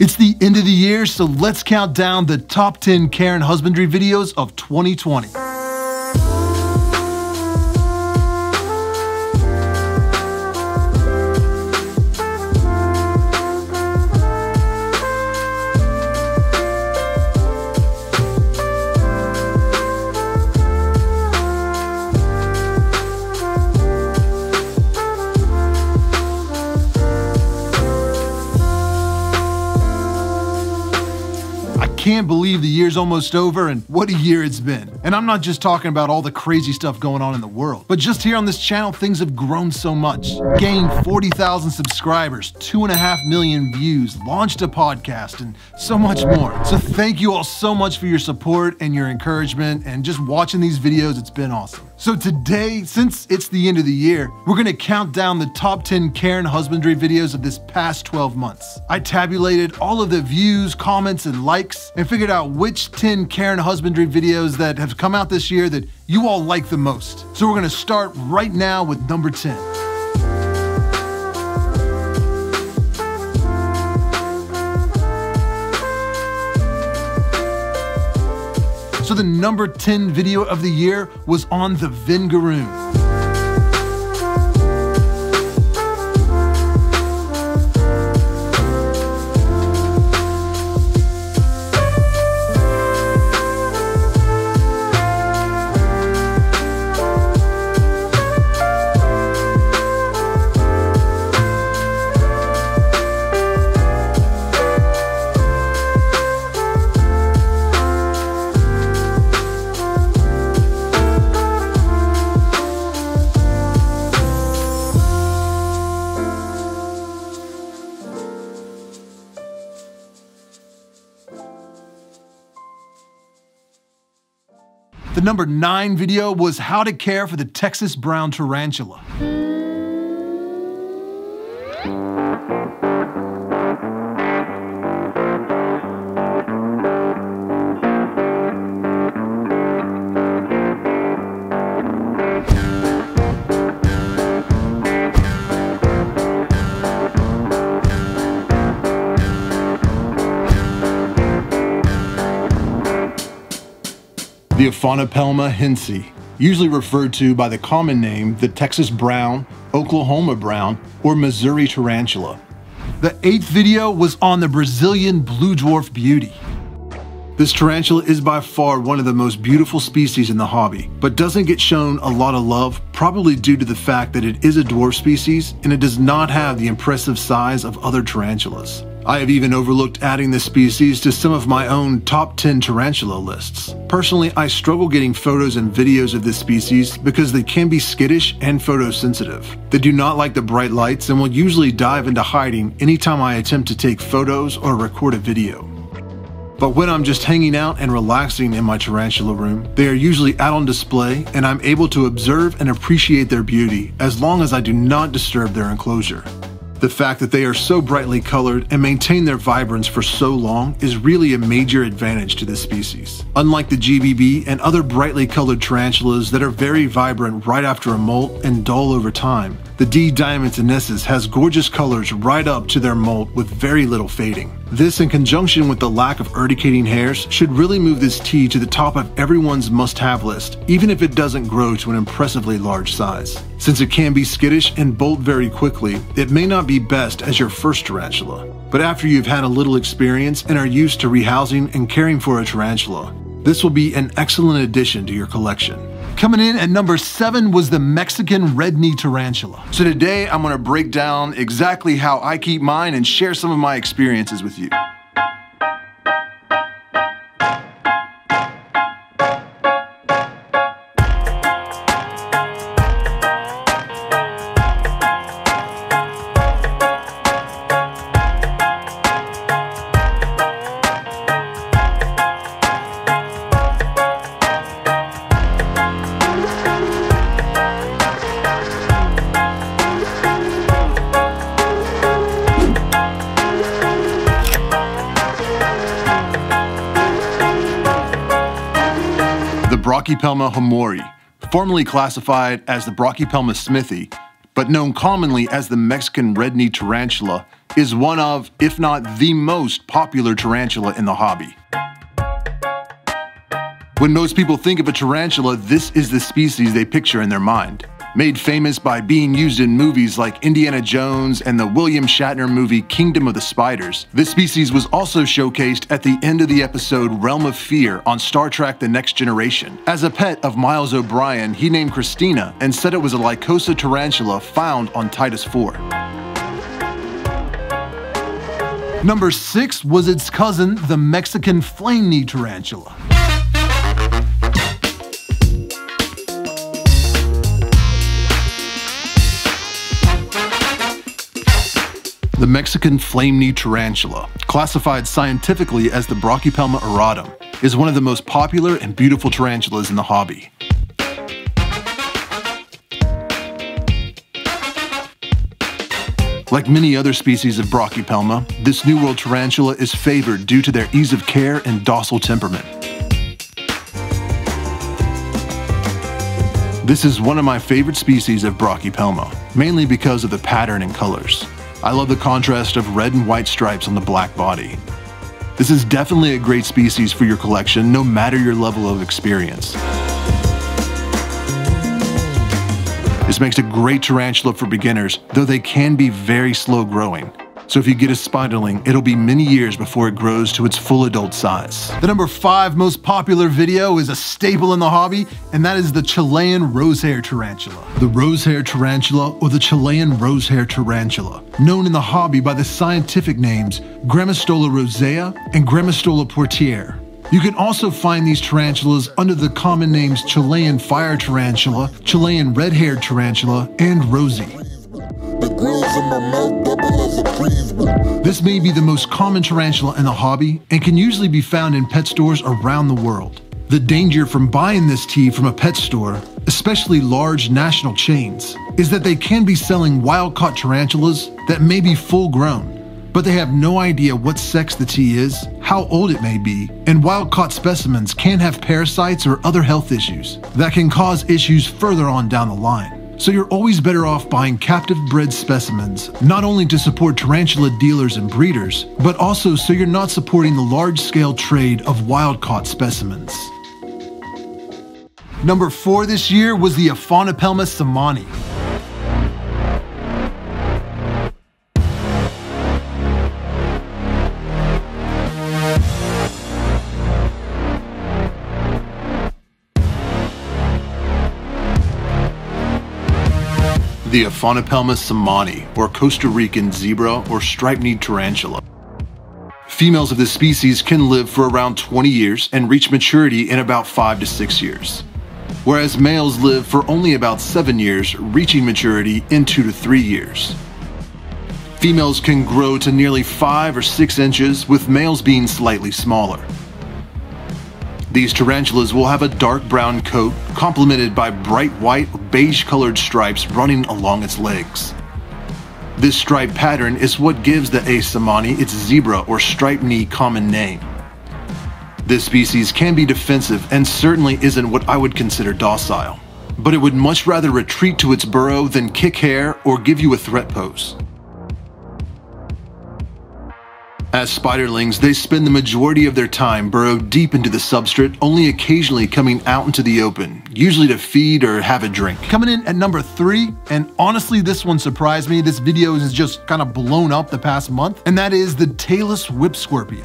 It's the end of the year, so let's count down the top 10 care and husbandry videos of 2020. Can't believe the year's almost over, and what a year it's been. And I'm not just talking about all the crazy stuff going on in the world, but just here on this channel, things have grown so much. Gained 40,000 subscribers, 2.5 million views, launched a podcast, and so much more. So thank you all so much for your support and your encouragement, and just watching these videos, it's been awesome. So today, since it's the end of the year, we're gonna count down the top 10 care and husbandry videos of this past 12 months. I tabulated all of the views, comments, and likes, and figured out which 10 care and husbandry videos that have come out this year that you all like the most. So we're gonna start right now with number 10. So the number 10 video of the year was on the Vengaroon. The number 9 video was how to care for the Texas brown tarantula. The Aphonopelma hentzi, usually referred to by the common name the Texas brown, Oklahoma brown, or Missouri tarantula. The 8th video was on the Brazilian blue dwarf beauty. This tarantula is by far one of the most beautiful species in the hobby, but doesn't get shown a lot of love, probably due to the fact that it is a dwarf species and it does not have the impressive size of other tarantulas. I have even overlooked adding this species to some of my own top 10 tarantula lists. Personally, I struggle getting photos and videos of this species because they can be skittish and photosensitive. They do not like the bright lights and will usually dive into hiding anytime I attempt to take photos or record a video. But when I'm just hanging out and relaxing in my tarantula room, they are usually out on display and I'm able to observe and appreciate their beauty as long as I do not disturb their enclosure. The fact that they are so brightly colored and maintain their vibrance for so long is really a major advantage to this species. Unlike the GBB and other brightly colored tarantulas that are very vibrant right after a molt and dull over time, the D. diamantinensis has gorgeous colors right up to their molt with very little fading. This, in conjunction with the lack of urticating hairs, should really move this tea to the top of everyone's must-have list, even if it doesn't grow to an impressively large size. Since it can be skittish and bolt very quickly, it may not be best as your first tarantula. But after you've had a little experience and are used to rehousing and caring for a tarantula, this will be an excellent addition to your collection. Coming in at number 7 was the Mexican red-knee tarantula. So today I'm gonna break down exactly how I keep mine and share some of my experiences with you. Brachypelma hamori, formerly classified as the Brachypelma smithi, but known commonly as the Mexican red-knee tarantula, is one of, if not the most popular tarantula in the hobby. When most people think of a tarantula, this is the species they picture in their mind. Made famous by being used in movies like Indiana Jones and the William Shatner movie Kingdom of the Spiders, this species was also showcased at the end of the episode Realm of Fear on Star Trek The Next Generation. As a pet of Miles O'Brien, he named Christina and said it was a Lycosa tarantula found on Titus IV. Number 6 was its cousin, the Mexican flame-knee tarantula. The Mexican flame-knee tarantula, classified scientifically as the Brachypelma auratum, is one of the most popular and beautiful tarantulas in the hobby. Like many other species of Brachypelma, this New World tarantula is favored due to their ease of care and docile temperament. This is one of my favorite species of Brachypelma, mainly because of the pattern and colors. I love the contrast of red and white stripes on the black body. This is definitely a great species for your collection, no matter your level of experience. This makes a great tarantula for beginners, though they can be very slow growing. So if you get a spindling, it'll be many years before it grows to its full adult size. The number 5 most popular video is a staple in the hobby, and that is the Chilean rosehair tarantula. The rosehair tarantula, or the Chilean rosehair tarantula, known in the hobby by the scientific names Grammostola rosea and Grammostola portiere. You can also find these tarantulas under the common names Chilean fire tarantula, Chilean red-haired tarantula, and Rosie. This may be the most common tarantula in the hobby and can usually be found in pet stores around the world. The danger from buying this tea from a pet store, especially large national chains, is that they can be selling wild-caught tarantulas that may be full-grown, but they have no idea what sex the tea is, how old it may be, and wild-caught specimens can have parasites or other health issues that can cause issues further on down the line. So you're always better off buying captive bred specimens, not only to support tarantula dealers and breeders, but also so you're not supporting the large-scale trade of wild-caught specimens. Number 4 this year was the Aphonopelma seemanni. The Aphonopelma seemanni, or Costa Rican zebra or striped-kneed tarantula. Females of this species can live for around 20 years and reach maturity in about 5 to 6 years, whereas males live for only about 7 years, reaching maturity in 2 to 3 years. Females can grow to nearly 5 or 6 inches, with males being slightly smaller. These tarantulas will have a dark brown coat, complemented by bright white or beige-colored stripes running along its legs. This stripe pattern is what gives the A. seemanni its zebra or striped knee common name. This species can be defensive and certainly isn't what I would consider docile, but it would much rather retreat to its burrow than kick hair or give you a threat pose. As spiderlings, they spend the majority of their time burrowed deep into the substrate, only occasionally coming out into the open, usually to feed or have a drink. Coming in at number 3, and honestly this one surprised me, this video has just kind of blown up the past month, and that is the tailless whip scorpion.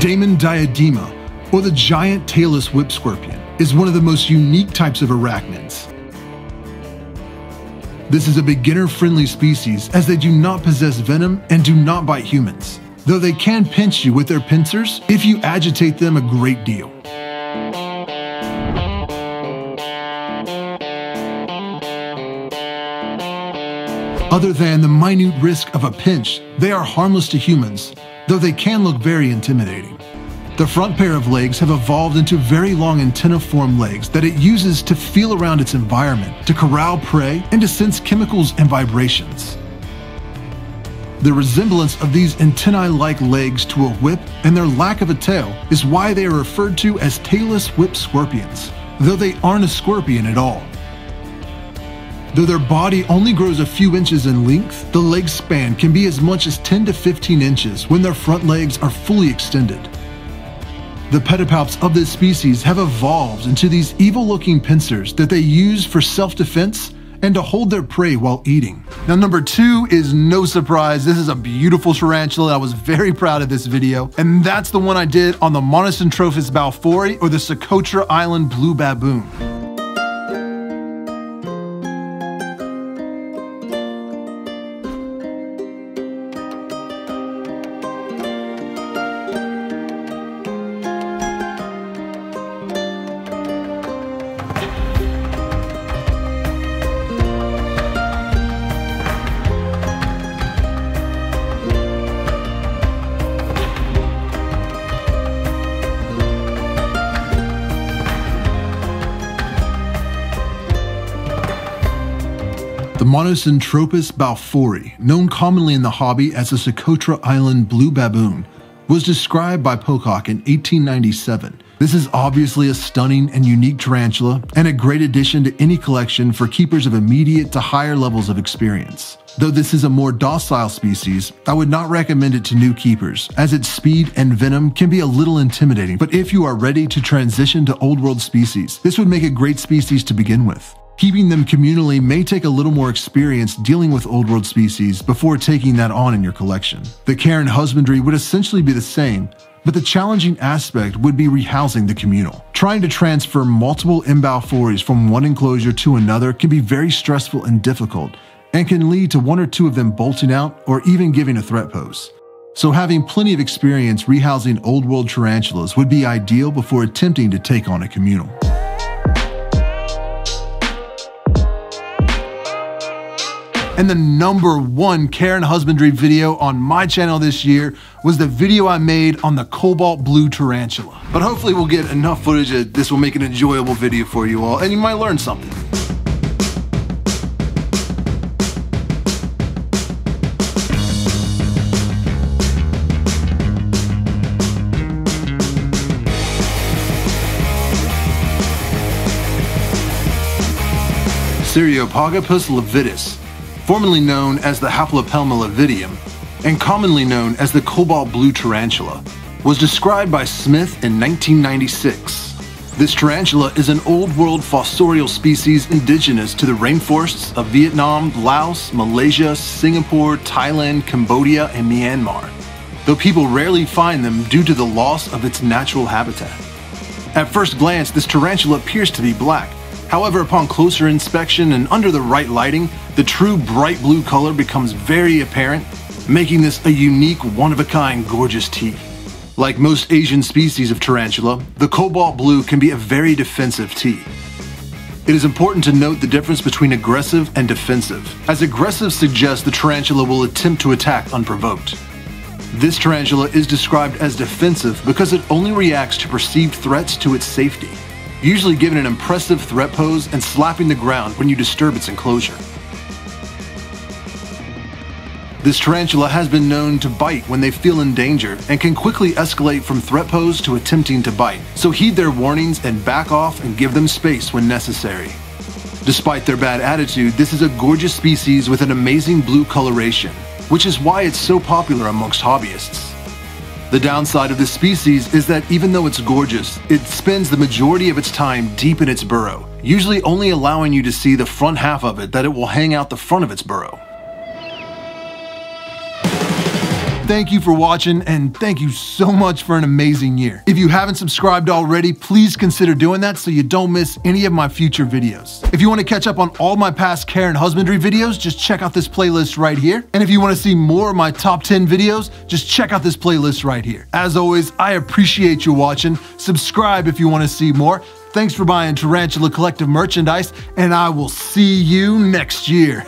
Damon diadema, or the giant tailless whip scorpion, is one of the most unique types of arachnids. This is a beginner-friendly species, as they do not possess venom and do not bite humans, though they can pinch you with their pincers if you agitate them a great deal. Other than the minute risk of a pinch, they are harmless to humans, though they can look very intimidating. The front pair of legs have evolved into very long antenna-formed legs that it uses to feel around its environment, to corral prey, and to sense chemicals and vibrations. The resemblance of these antennae-like legs to a whip and their lack of a tail is why they are referred to as tailless whip scorpions, though they aren't a scorpion at all. Though their body only grows a few inches in length, the leg span can be as much as 10 to 15 inches when their front legs are fully extended. The pedipalps of this species have evolved into these evil-looking pincers that they use for self-defense and to hold their prey while eating. Now, number 2 is no surprise. This is a beautiful tarantula. I was very proud of this video. And that's the one I did on the Monocentropus balfouri, or the Socotra Island blue baboon. Monocentropus balfouri, known commonly in the hobby as the Socotra Island blue baboon, was described by Pocock in 1897. This is obviously a stunning and unique tarantula and a great addition to any collection for keepers of immediate to higher levels of experience. Though this is a more docile species, I would not recommend it to new keepers, as its speed and venom can be a little intimidating. But if you are ready to transition to old world species, this would make a great species to begin with. Keeping them communally may take a little more experience dealing with old world species before taking that on in your collection. The care and husbandry would essentially be the same, but the challenging aspect would be rehousing the communal. Trying to transfer multiple balfouris from one enclosure to another can be very stressful and difficult, and can lead to one or two of them bolting out or even giving a threat pose. So having plenty of experience rehousing old world tarantulas would be ideal before attempting to take on a communal. And the number 1 care and husbandry video on my channel this year was the video I made on the cobalt blue tarantula. But hopefully we'll get enough footage that this will make an enjoyable video for you all, and you might learn something. Seriopogapus lividus, formerly known as the Haplopelma lividum, and commonly known as the cobalt blue tarantula, was described by Smith in 1996. This tarantula is an old world fossorial species indigenous to the rainforests of Vietnam, Laos, Malaysia, Singapore, Thailand, Cambodia, and Myanmar, though people rarely find them due to the loss of its natural habitat. At first glance, this tarantula appears to be black. However, upon closer inspection and under the right lighting, the true bright blue color becomes very apparent, making this a unique, one-of-a-kind, gorgeous tea. Like most Asian species of tarantula, the cobalt blue can be a very defensive tea. It is important to note the difference between aggressive and defensive, as aggressive suggests the tarantula will attempt to attack unprovoked. This tarantula is described as defensive because it only reacts to perceived threats to its safety, usually giving an impressive threat pose and slapping the ground when you disturb its enclosure. This tarantula has been known to bite when they feel in danger and can quickly escalate from threat pose to attempting to bite, so heed their warnings and back off and give them space when necessary. Despite their bad attitude, this is a gorgeous species with an amazing blue coloration, which is why it's so popular amongst hobbyists. The downside of this species is that even though it's gorgeous, it spends the majority of its time deep in its burrow, usually only allowing you to see the front half of it that it will hang out the front of its burrow. Thank you for watching, and thank you so much for an amazing year. If you haven't subscribed already, please consider doing that so you don't miss any of my future videos. If you want to catch up on all my past care and husbandry videos, just check out this playlist right here. And if you want to see more of my top 10 videos, just check out this playlist right here. As always, I appreciate you watching. Subscribe if you want to see more. Thanks for buying Tarantula Collective merchandise, and I will see you next year.